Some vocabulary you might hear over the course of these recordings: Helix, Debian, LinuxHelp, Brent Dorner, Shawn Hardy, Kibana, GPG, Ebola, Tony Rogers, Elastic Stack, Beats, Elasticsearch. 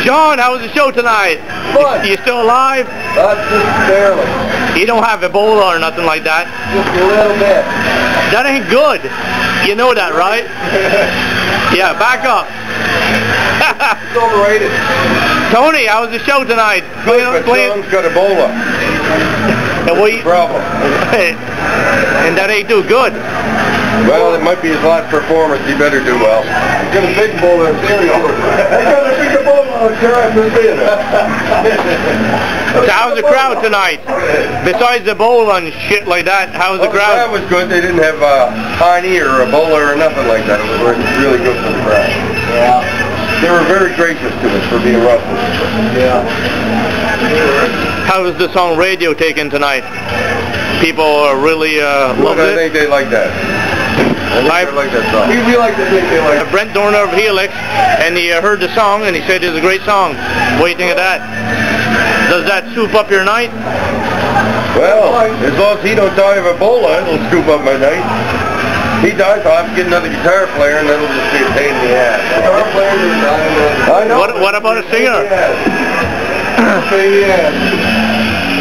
Sean, how was the show tonight? Fun. You still alive? Just barely. You don't have Ebola or nothing like that? Just a little bit. That ain't good. You know that, right? Yeah, back up. It's overrated. Tony, how was the show tonight? Good, but Sean's got Ebola. Problem. And that ain't do good. Well, it might be his last performance. He better do well. He's got a big bowl of cereal. He's got a big bowl of cereal. So how's the crowd tonight? Besides the bowl and shit like that, how's the crowd? The crowd was good. They didn't have honey or Ebola or nothing like that. It was really good for the crowd. Yeah. They were very gracious to us for being rough. Yeah. How is this on radio taken tonight? People are really love it. I think they like that. I think they like that song. We like to think they like it. Brent Dorner of Helix, and he heard the song and he said it's a great song. What do you think of that? Does that scoop up your night? Well, as long as he don't die of Ebola, it'll scoop up my night. He dies, I'll have to get another guitar player, and that'll just be a pain in the ass. Guitar player, I know. What about a singer?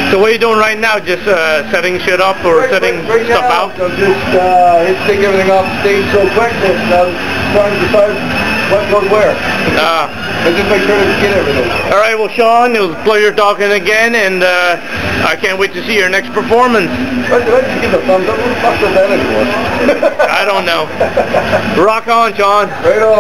So what are you doing right now? Just setting shit up or setting stuff out? I'm just hitting everything off the stage so quick that I'm trying to decide what goes where. I just make sure to get everything. All right, well, Sean, it was a pleasure talking again, and I can't wait to see your next performance. Let's give a thumbs up. Who the fuck does that anymore? I don't know. Rock on, Sean. Right on.